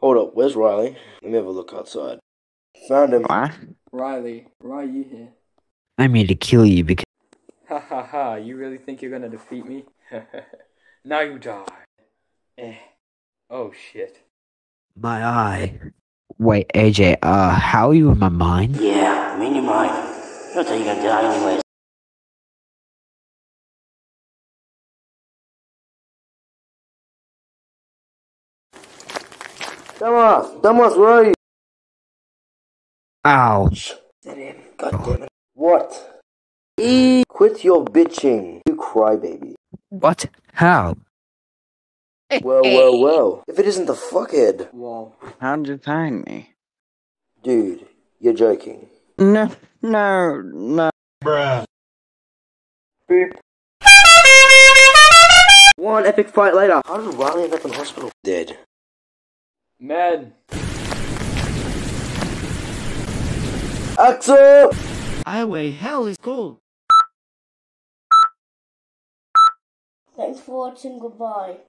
Hold up, where's Riley? Let me have a look outside. Found him. What? Riley, why are you here? I'm here to kill you because... Ha ha ha, you really think you're gonna defeat me? Now you die. Oh shit. My eye. Wait, AJ, how are you in my mind? Yeah, I'm in your mind. Not that you're gonna die anyways. Dumbass, where are you? Ouch. God damn it. What? E quit your bitching, you crybaby. What? How? Well. If it isn't the fuckhead. Well, how'd you find me? Dude, you're joking. No. Bruh. Beep. One epic fight later. How did Riley end up in hospital? Dead. Mad. Axel! Highway hell is cool. Thanks for watching. Goodbye.